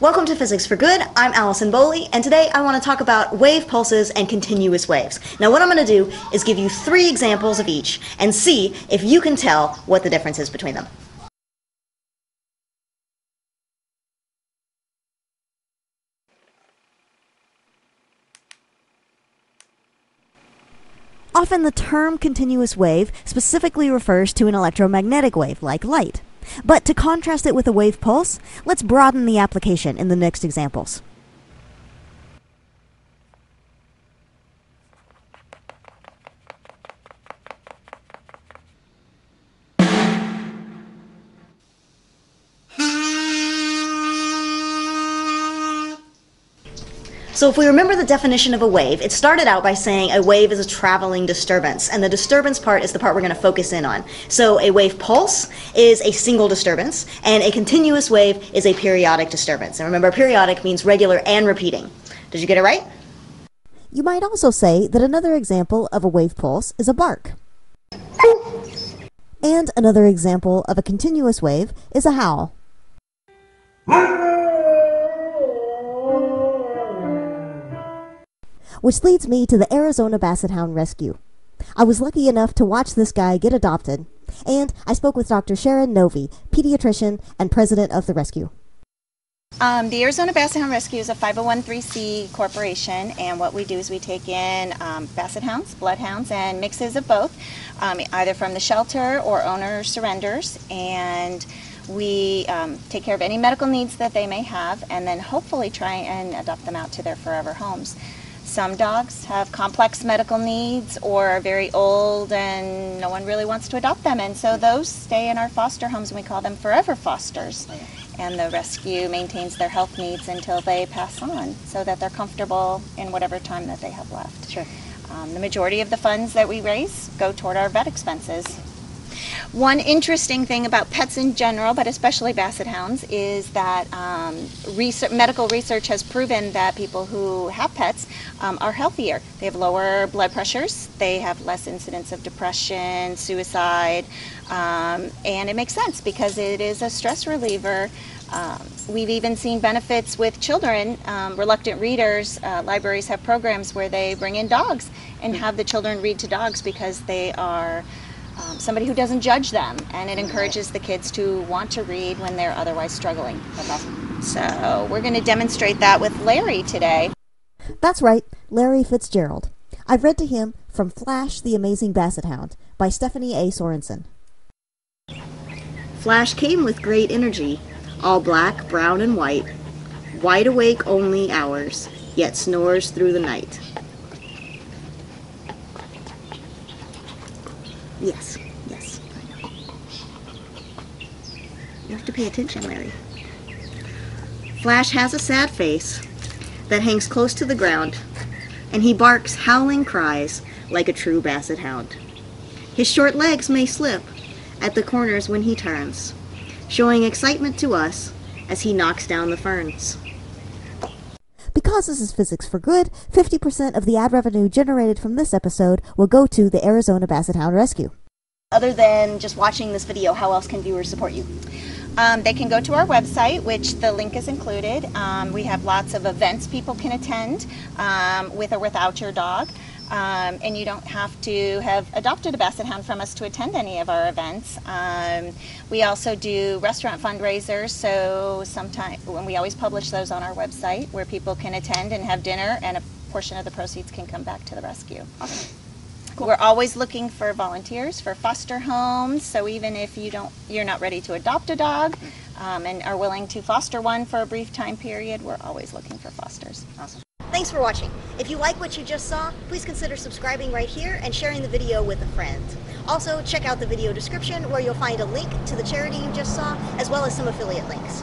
Welcome to Physics for Good. I'm Allison Boley, and today I want to talk about wave pulses and continuous waves. Now what I'm going to do is give you 3 examples of each and see if you can tell what the difference is between them. Often the term continuous wave specifically refers to an electromagnetic wave like light. But to contrast it with a wave pulse, let's broaden the application in the next examples. So if we remember the definition of a wave, it started out by saying a wave is a traveling disturbance, and the disturbance part is the part we're going to focus in on. So a wave pulse is a single disturbance, and a continuous wave is a periodic disturbance. And remember, periodic means regular and repeating. Did you get it right? You might also say that another example of a wave pulse is a bark. And another example of a continuous wave is a howl. Which leads me to the Arizona Basset Hound Rescue. I was lucky enough to watch this guy get adopted, and I spoke with Dr. Sharon Novi, pediatrician and president of the rescue. The Arizona Basset Hound Rescue is a 501c3 corporation, and what we do is we take in basset hounds, bloodhounds, and mixes of both, either from the shelter or owner surrenders, and we take care of any medical needs that they may have, and then hopefully try and adopt them out to their forever homes. Some dogs have complex medical needs or are very old and no one really wants to adopt them, and so those stay in our foster homes, and we call them forever fosters. And the rescue maintains their health needs until they pass on so that they're comfortable in whatever time that they have left. Sure. The majority of the funds that we raise go toward our vet expenses. One interesting thing about pets in general, but especially basset hounds, is that medical research has proven that people who have pets are healthier. They have lower blood pressures, they have less incidence of depression, suicide, and it makes sense because it is a stress reliever. We've even seen benefits with children. Reluctant readers, libraries have programs where they bring in dogs and have the children read to dogs because they are somebody who doesn't judge them, and it encourages the kids to want to read when they're otherwise struggling. So we're going to demonstrate that with Larry today. That's right, Larry Fitzgerald. I've read to him from Flash the Amazing Basset Hound by Stephanie A. Sorensen. Flash came with great energy, all black, brown, and white, wide awake only hours, yet snores through the night. Yes, yes, I know. You have to pay attention, Larry. Flash has a sad face that hangs close to the ground, and he barks howling cries like a true basset hound. His short legs may slip at the corners when he turns, showing excitement to us as he knocks down the ferns. Because this is Physics for Good, 50% of the ad revenue generated from this episode will go to the Arizona Basset Hound Rescue. Other than just watching this video, how else can viewers support you? They can go to our website, which the link is included. We have lots of events people can attend with or without your dog. And you don't have to have adopted a basset hound from us to attend any of our events. We also do restaurant fundraisers, so sometimes we always publish those on our website where people can attend and have dinner, and a portion of the proceeds can come back to the rescue. Awesome. Cool. We're always looking for volunteers for foster homes, so even if you're not ready to adopt a dog and are willing to foster one for a brief time period, we're always looking for fosters. Awesome. Thanks for watching. If you like what you just saw, please consider subscribing right here and sharing the video with a friend. Also, check out the video description where you'll find a link to the charity you just saw, as well as some affiliate links.